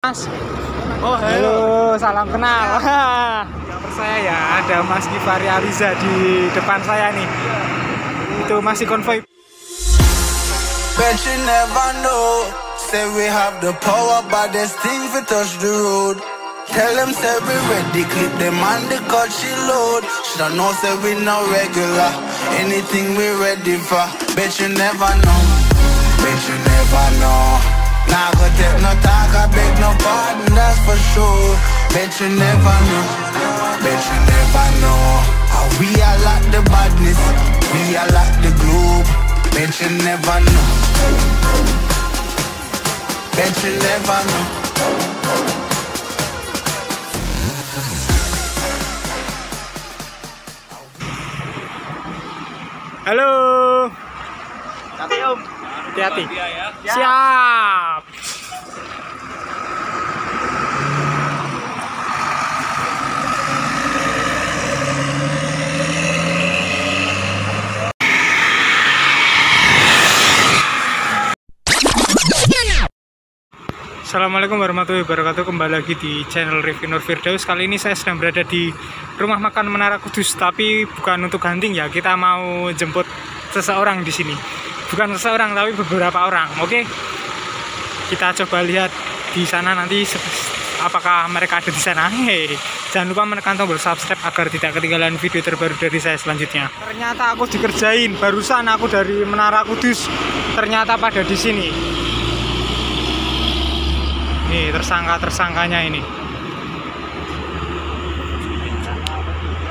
Mas. Oh, halo, salam kenal. Yang percaya ya, ada Mas Ghifari Aliza di depan saya nih. Itu masih konvoy. Nah, gue take no talk, I beg no pardon, that's for sure. Bet you never know, bet you never know. We are like the badness, we are like the globe. Bet you never know, bet you never know. Halo, tapi Om, hati-hati. Siap. Assalamualaikum warahmatullahi wabarakatuh. Kembali lagi di channel Rifki Nur Firdaus. Kali ini saya sedang berada di rumah makan Menara Kudus, tapi bukan untuk hunting ya. Kita mau jemput seseorang di sini. Bukan seseorang, tapi beberapa orang. Oke, kita coba lihat di sana nanti apakah mereka ada di sana. Hei, jangan lupa menekan tombol subscribe agar tidak ketinggalan video terbaru dari saya selanjutnya. Ternyata aku dikerjain. Barusan aku dari Menara Kudus ternyata pada di sini. Nih, tersangka-tersangkanya ini.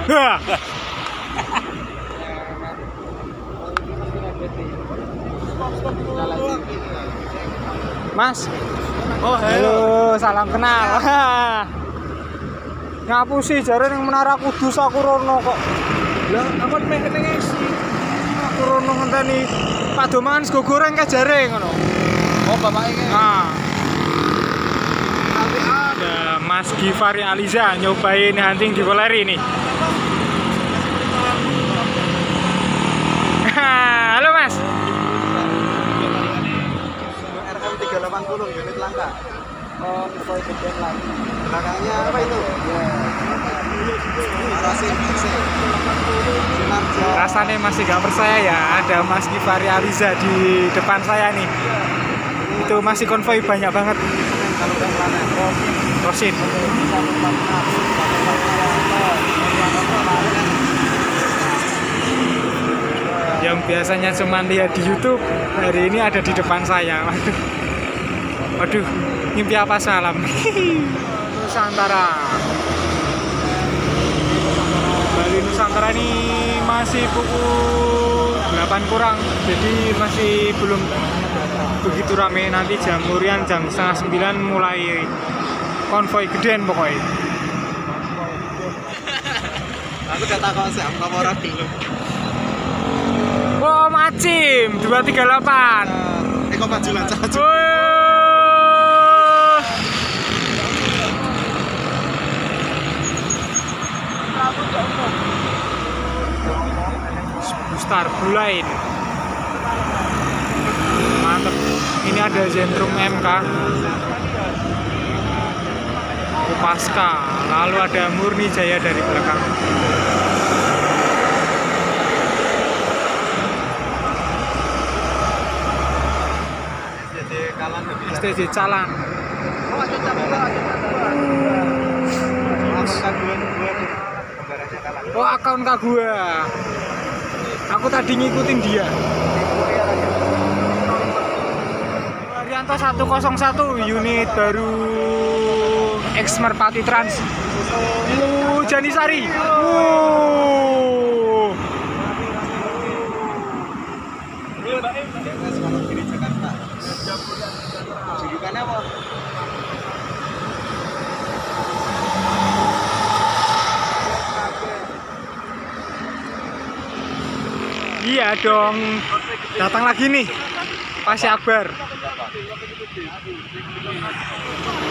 Hah. Mas. Oh, halo, salam kenal. Ngapusi jare ning Menara Kudus aku rono kok. Lah, ampun meh ning isi. Aku rono ngenteni pado mangan sego goreng ke jare ngono. Oh, bapak iki. Nah. Ada Mas Ghifari Aliza nyobain hunting di Polari ini. Halo Mas. RKM 380 unit langka. Oh, sesuai dengan lang. Belakangnya apa itu? Ya. Rasanya masih gak percaya ya, ada Mas Ghifari Aliza di depan saya nih. Itu masih konvoy banyak banget. Rosin. Yang biasanya cuma lihat di YouTube, hari ini ada di depan saya. Waduh, waduh, mimpi apa salam. Nusantara. Bali Nusantara ini masih pukul 8 kurang, jadi masih belum begitu rame. Nanti jam Warian jam 8:30 mulai konvoy geden pokoknya. Aku udah takut siap nomor dulu. Wow, macim 238. Eko maju lancar. Star Bulain. Mantap. Ini ada Zentrum MK, Upaska, lalu ada Murni Jaya dari belakang. STJ Calan. Oh, akun kak gua. Aku tadi ngikutin dia. Rianto 101 unit baru Exmerpati Trans. Jenar Sari. Iya dong, datang lagi nih, pasti akbar.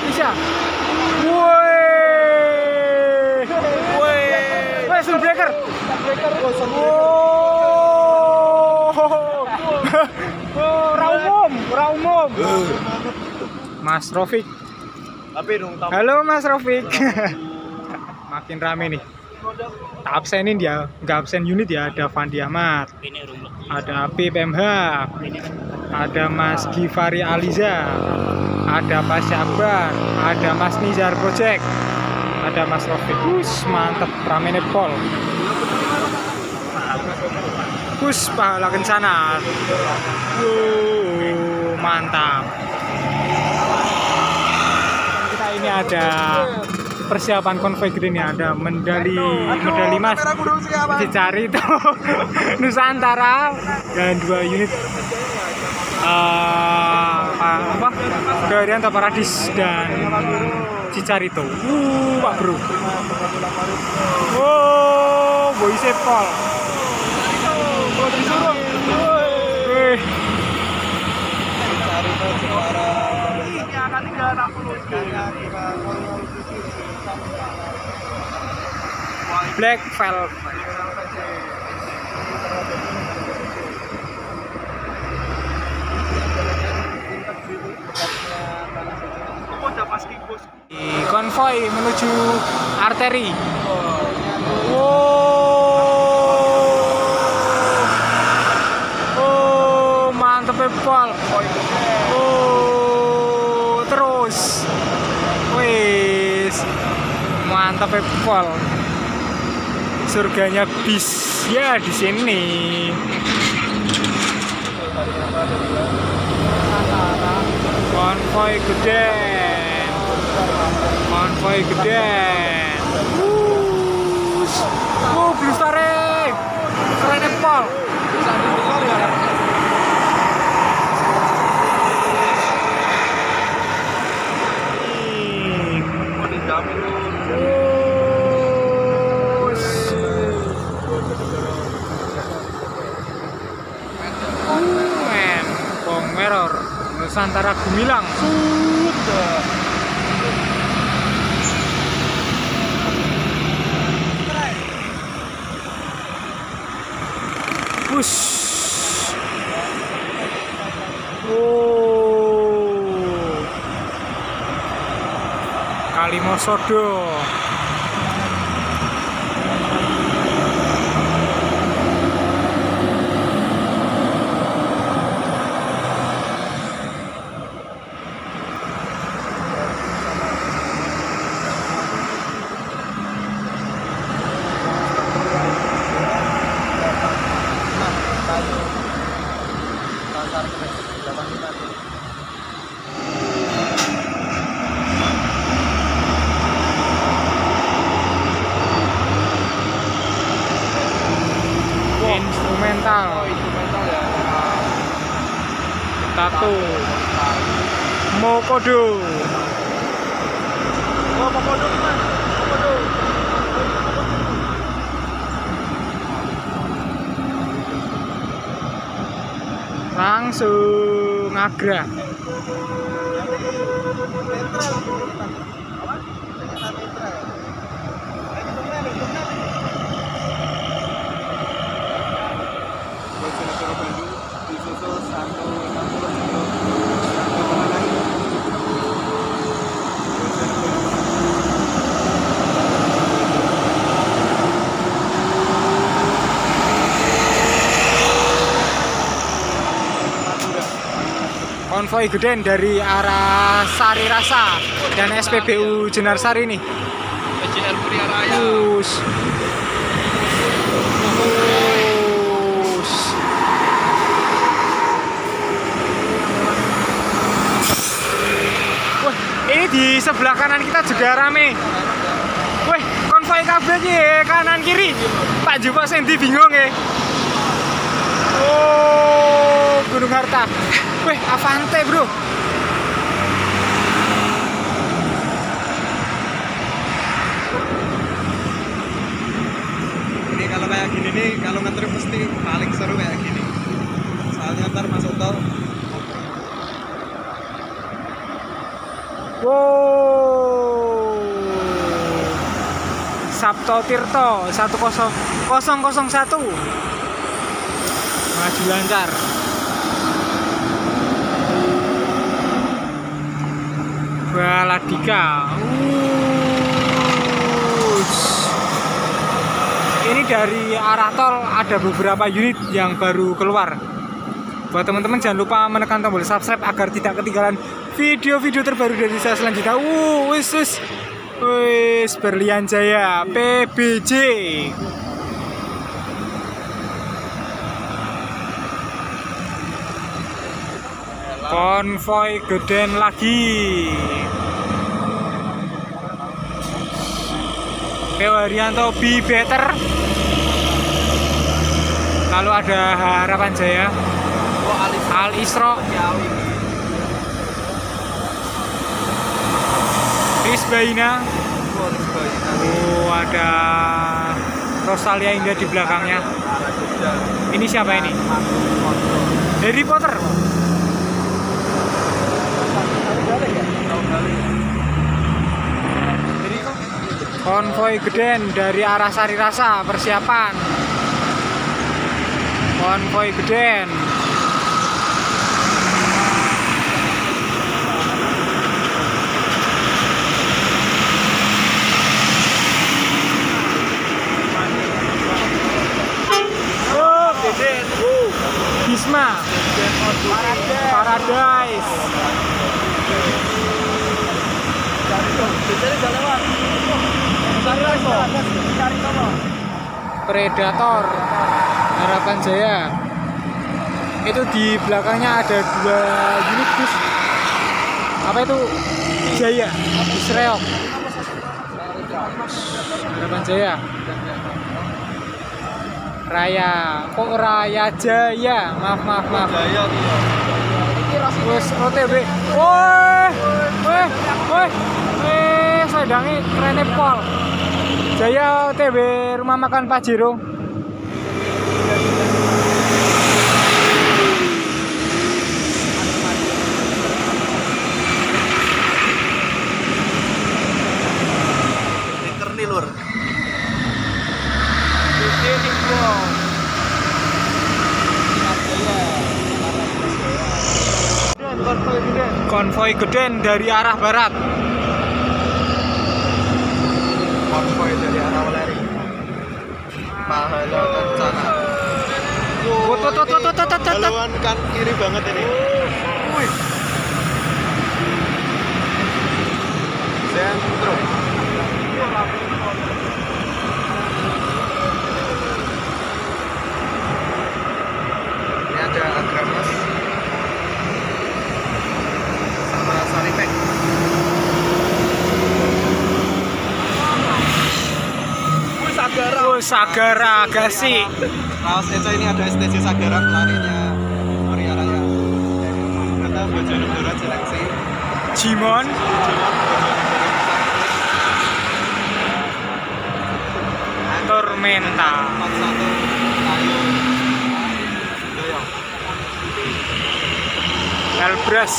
Bisa, woi, woi, woi, sunbreaker, raumum, raumum, Mas Rofi. Halo Mas Rofi. Makin rame nih. Tak absenin dia, nggak absen unit ya. Ada Fandi Ahmad, ada BPMH, ada Mas Ghifari Aliza, ada Mas Syaban, ada Mas Nizar Project, ada Mas Rofi. Us mantep, Pramenet Pol. Pus pahala kencana. Wow, mantap. Kita ini ada persiapan konvoy green, ada medali emas Cicarito Nusantara dan 2 unit Rianto Paradis dan Cicarito. Pak Bro. Oh, boy sepol. Black Velvet. Konvoy menuju arteri. Pol. Oh, terus. Wis. Mantap Pol. Surganya bis ya di sini. Konvoy gede. Konvoy gede. Oh, belum tarik. Keren Pol. Santara Gumilang. Push. Oh. Kalimosodo. Langsung Agra. Konvoy geden dari arah Sari Rasa dan SPBU Jenar Sari nih. Us. Us. Wah, ini di sebelah kanan kita juga rame. Wah, konvoy kabeh iki kanan kiri. Pak Jupa Sendi bingung ya. Oh, Gunung Harta. Weh, Avante bro. Ini kalau kayak gini nih, kalau ngetrip mesti paling seru kayak gini. Soalnya ntar masuk tol. Wow. Sabto Tirto 10001. Maju lancar. Baladika. Ini dari arah tol ada beberapa unit yang baru keluar. Buat teman-teman jangan lupa menekan tombol subscribe agar tidak ketinggalan video-video terbaru dari saya selanjutnya. Berlian Jaya PBJ. Konvoy geden lagi. Rianto be better. Lalu ada Harapan Jaya, Al Isro, Risbaina. Oh, ada Rosalia Indah di belakangnya. Ini siapa ini? Harry Potter. Konvoy geden dari arah Sari Rasa, persiapan. Konvoy geden. Oh, geden. Gisma. Paradise. Predator Harapan Jaya. Itu di belakangnya ada dua unit bus. Apa itu? Jaya Israel Harapan Jaya Raya. Kok Raya Jaya? Maaf Bus OTB. Sedangi Pramenet Pol Jaya OTB rumah makan Pak Jiro. Stiker nih lur. Konvoy geden dari arah barat. Konvoy dari arah Waleri. Pahala kencana. Haluan kan kiri banget ini. Zentrum. Ini ada agramas. Sama Saritek. Sagara Agasi. Raos Eco ini ada STC Sagara larinya. Sorry arahnya. Kata Bojonegoro Cilengsi. Jimon. Tormenta. Elbras.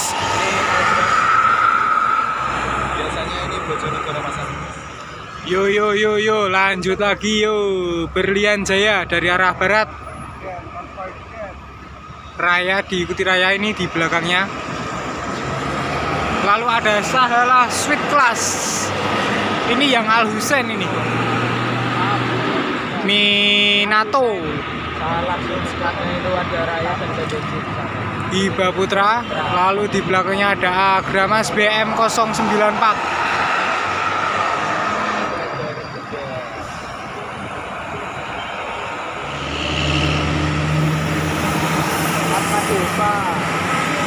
Biasanya ini Bojonegoro Pasar. Yo, lanjut lagi yo. Berlian Jaya dari arah barat. Raya diikuti Raya ini di belakangnya. Lalu ada Sahala Sweet Class. Ini yang Al Husain ini. Minato. Iba Putra. Lalu di belakangnya ada Agramas BM 094.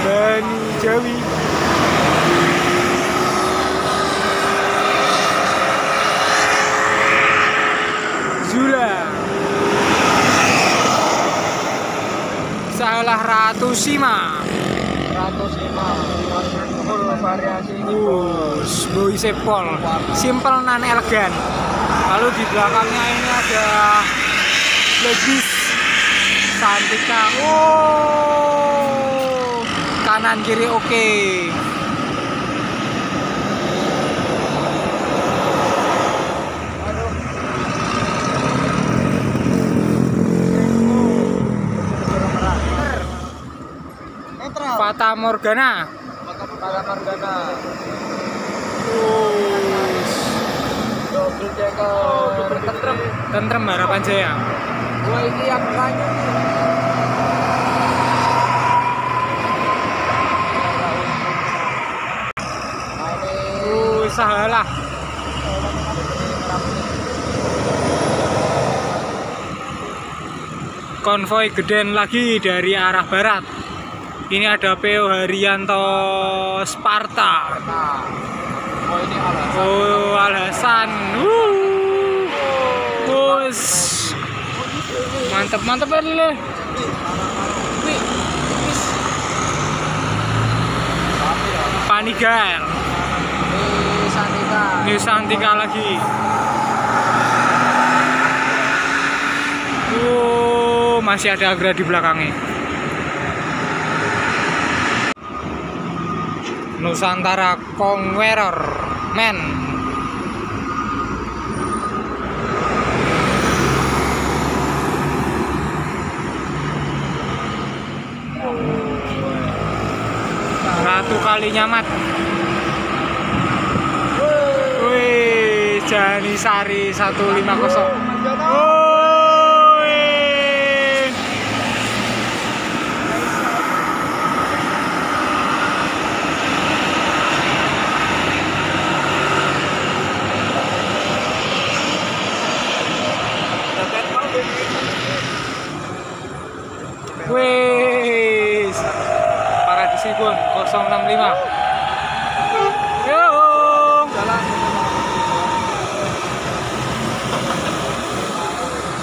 Bani Jawi. Zula. Salah Ratu Sima. Variasi Boisepol. Simple nan elegan. Lalu di belakangnya ini ada Legis Shantika. Kanan kiri oke. Fata Morgana. Tentrem Harapan Jaya. Gua ini yang tanya sahalah. Konvoi geden lagi dari arah barat. Ini ada PO Rianto Sparta. Oh, Alhasan. Mantap-mantap loh. Panigal. New Shantika lagi. Masih ada Agra di belakangnya. Nusantara Conqueror Men. Ratu Kalinyamat. Wih, Janisari 150. Wes Paradisi Gun 065. Yo. Jalan.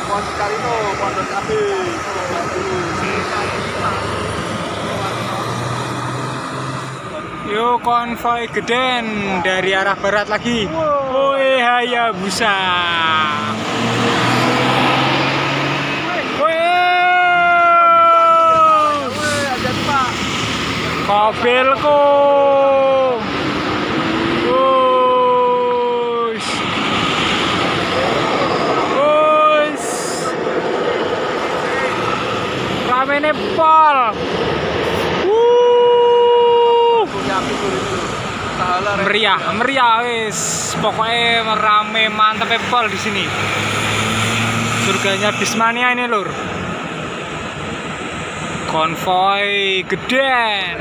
Pondok Cicarito, Pondok Api. Yo, konvoi geden dari arah barat lagi. Woi, Hayabusa. Mobilku, bus, Pramenet Pol, meriah, meriah, wis, pokoknya merame mantep Pol di sini, surganya Bismania ini lur. Konvoi geden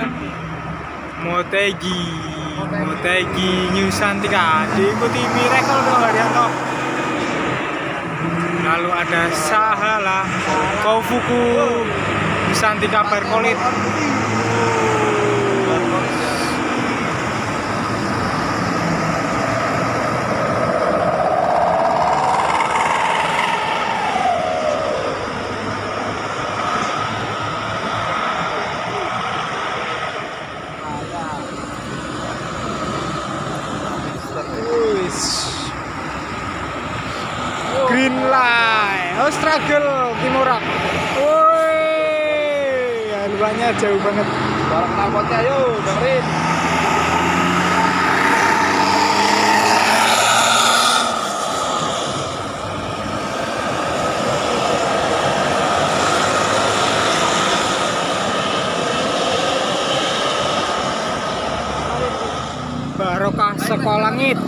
Motegi, Motegi New Shantika diikuti Miracle dong Rianto. Lalu ada Sahala Kofuku New Shantika Barcolit. Struggle Timurak. Woi, haluannya jauh banget. Barang angkotnya yo, dengerin. Barokah Sekolangit.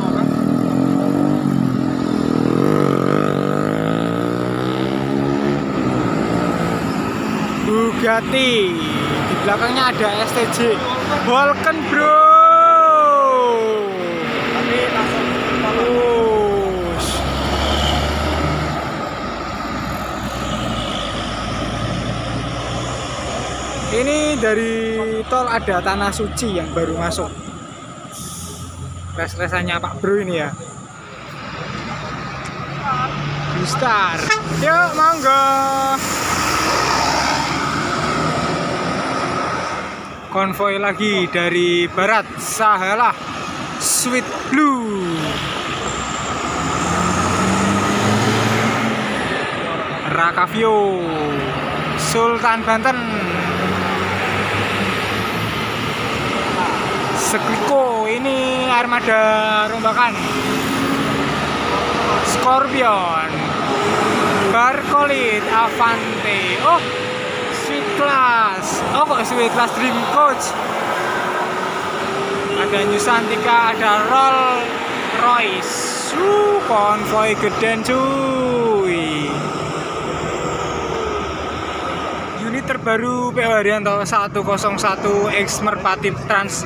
Bugatti, di belakangnya ada STJ Volken bro. Ini dari tol ada Tanah Suci yang baru masuk. Res-resannya Pak Bro ini ya. Bustar, yuk monggo. Konvoi lagi dari barat, Sahalah Sweet Blue. Rakavio Sultan Banten. Sekriko, ini armada rombakan. Scorpion Barcolit Avante. Oh, Sweet Class. Oh kok Sweet Class Dream Coach. ada New Shantika, ada Rolls Royce. Konvoy geden cuy. Unit terbaru PO Rianto 101 Exmerpati Trans.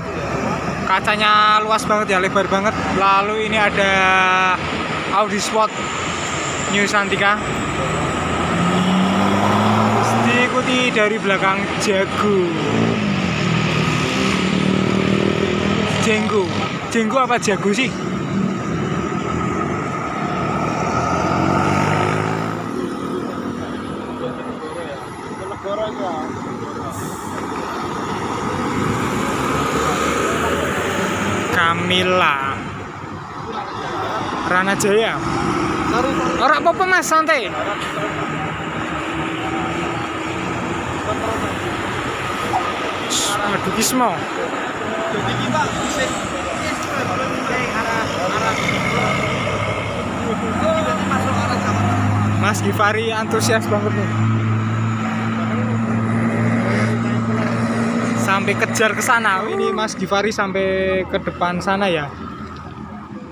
Kacanya luas banget ya, lebar banget. Lalu ini ada Audi Sport New Shantika. Diikuti dari belakang Jago. Jenggo. Jenggo apa Jago sih? Kamila Rana Jaya. Ora apa-apa Mas, santai. Aduh Gisma. Jadi kita Mas Ghifari antusias banget nih. Sampai kejar ke sana. Ini Mas Ghifari sampai ke depan sana ya.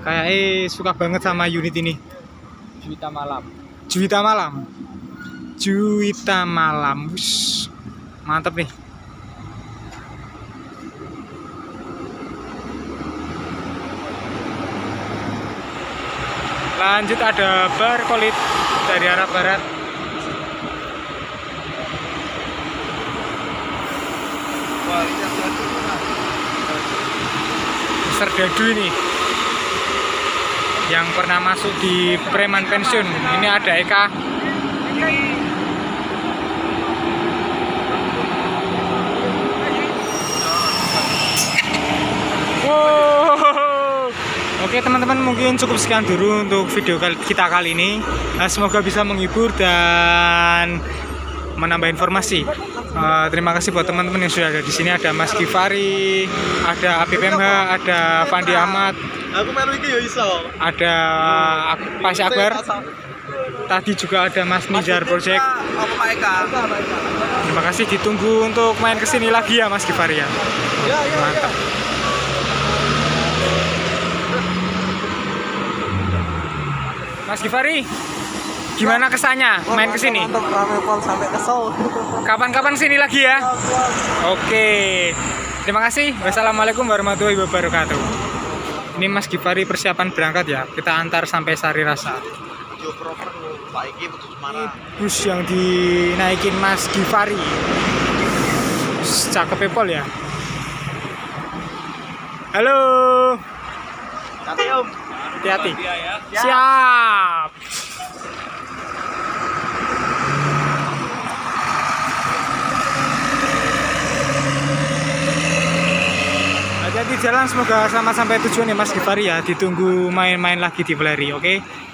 Kayak suka banget sama unit ini. Juwita Malam. Juwita Malam. Juwita Malam. Wush. Mantap nih. Lanjut ada Barcolit dari arah barat. Mister Dadu ini yang pernah masuk di Preman Pensiun. Ini ada Eka. Oke teman-teman, mungkin cukup sekian dulu untuk video kita kali ini. Semoga bisa menghibur dan menambah informasi. Terima kasih buat teman-teman yang sudah ada di sini. Ada Mas Ghifari, ada BPMH, ada Fandi Ahmad, ada Pak Akbar. Tadi juga ada Mas Nizar Project. Terima kasih, ditunggu untuk main kesini lagi ya Mas Ghifari ya. Mantap. Mas Ghifari, gimana kesannya main kesini? Kapan-kapan kesini lagi ya? Oke, terima kasih. Wassalamualaikum warahmatullahi wabarakatuh. Ini Mas Ghifari persiapan berangkat ya. Kita antar sampai Sari Rasa. Ini bus yang dinaikin Mas Ghifari. Cakep Pol ya. Halo. Nanti Om. Hati-hati. Siap. Hati-hati jalan, semoga selamat sampai tujuan ya Mas Ghifari ya. Ditunggu main-main lagi di Beleri, oke?